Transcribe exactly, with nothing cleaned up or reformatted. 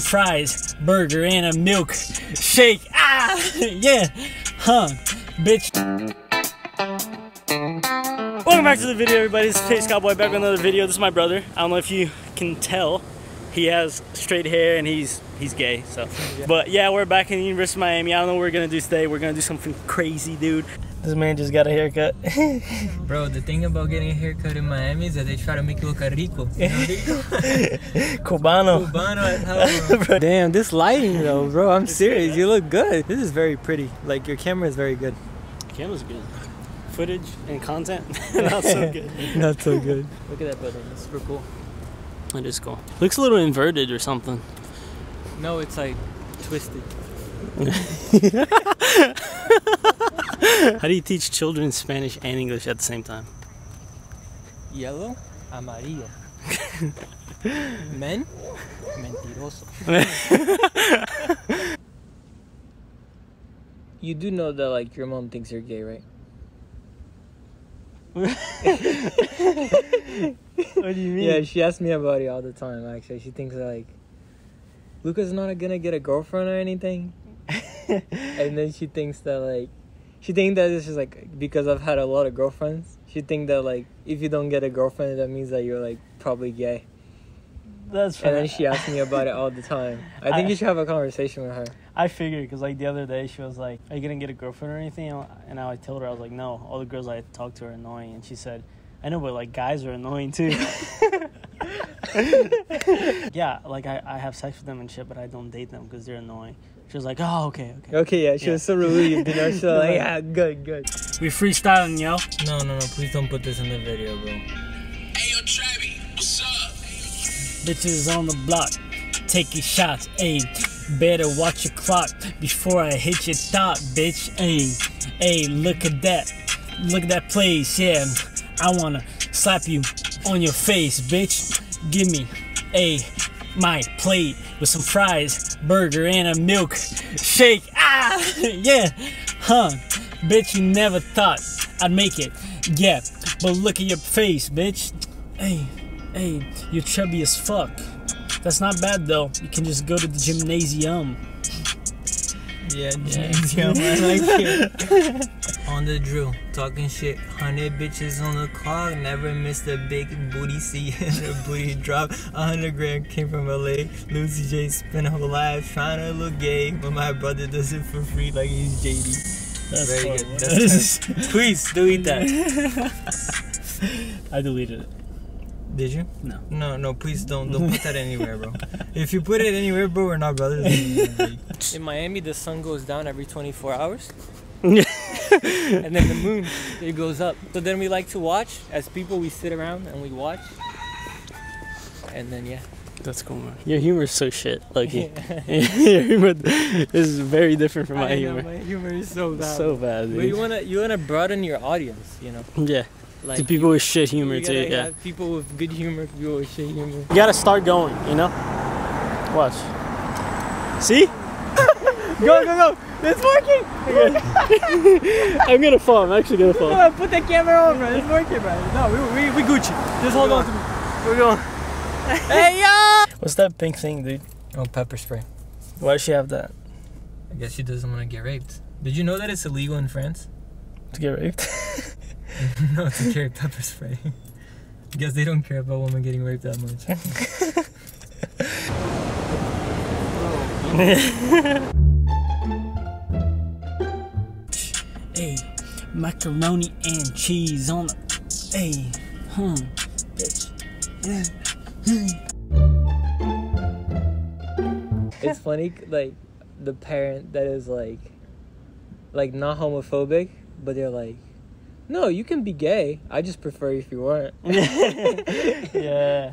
fries, burger, and a milk shake. Ah, yeah, huh, bitch. Welcome back to the video, everybody. It's Chase Cowboy back with another video. This is my brother. I don't know if you can tell, he has straight hair and he's he's gay. So, but yeah, we're back in the University of Miami. I don't know what we're gonna do today. We're gonna do something crazy, dude. This man just got a haircut. Bro, the thing about getting a haircut in Miami is that they try to make you look a rico. You know? Cubano. Cubano as hell, bro. Damn, this lighting though, bro. I'm serious. You look good. This is very pretty. Like, your camera is very good. The camera's good. Footage and content, not so good. Not so good. Look at that building. It's super cool. It is cool. Looks a little inverted or something. No, it's like twisted. How do you teach children Spanish and English at the same time? Yellow, amarillo. Men, mentiroso. You do know that, like, your mom thinks you're gay, right? What do you mean? Yeah, she asks me about it all the time, actually. She thinks that, like, Luca's not gonna get a girlfriend or anything. And then she thinks that, like, she thinks that it's just, like, because I've had a lot of girlfriends, she thinks that, like, if you don't get a girlfriend, that means that you're, like, probably gay. That's funny. And then she asks me about it all the time. I think I, you should have a conversation with her. I figured, because, like, the other day she was like, are you going to get a girlfriend or anything? And I told her, I was like, no. All the girls I talked to are annoying. And she said, I know, but, like, guys are annoying, too. Yeah, like, I, I have sex with them and shit, but I don't date them because they're annoying. She was like, oh, okay, okay. Okay, yeah, she yeah. was so relieved. You know? She was like, yeah, good, good. We freestyling, yo. No, no, no, please don't put this in the video, bro. Hey, yo, Travis, what's up? Bitches on the block, taking shots, ayy. Better watch your clock before I hit your thought, bitch, ayy. Ayy, look at that. Look at that place, yeah. I wanna slap you on your face, bitch. Give me a my plate with some fries, burger, and a milk shake. Ah, yeah, huh? Bitch, you never thought I'd make it. Yeah, but look at your face, bitch. Hey, hey, you're chubby as fuck. That's not bad though. You can just go to the gymnasium. Yeah, gymnasium. Yeah. I like it. On the drill, talking shit, one hundred bitches on the clock, never missed a big booty see and a booty drop, one hundred grand came from L A, Lucy J spent her whole life trying to look gay, but my brother does it for free like he's J D. That's very good. That's please delete that. I deleted it. Did you? No. No, no, please don't, don't put that anywhere, bro. If you put it anywhere, bro, we're not brothers. In Miami, the sun goes down every twenty-four hours. And then the moon, it goes up. So then we like to watch. As people, we sit around and we watch. And then, yeah. That's cool, man. Your humor is so shit, Lucky. Your humor is very different from my I humor. Know, my humor is so bad. So bad, dude. But you wanna, you wanna broaden your audience, you know? Yeah. Like to people you, with shit humor, you gotta, too. Yeah. Have people with good humor, people with shit humor. You gotta start going, you know? Watch. See? Go, go, go! It's working! Okay. I'm gonna fall, I'm actually gonna fall. No, put the camera on, bro. It's working, bro. No, we, we, we Gucci. Just hold on to me. We're going. Hey, yo! What's that pink thing, dude? Oh, pepper spray. Why does she have that? I guess she doesn't want to get raped. Did you know that it's illegal in France? To get raped? No, to carry pepper spray. I guess they don't care about women getting raped that much. Ay, macaroni and cheese on the ay, huh, bitch. It's funny, like, the parent that is like, like not homophobic, but they're like, no, you can be gay. I just prefer if you weren't. Yeah.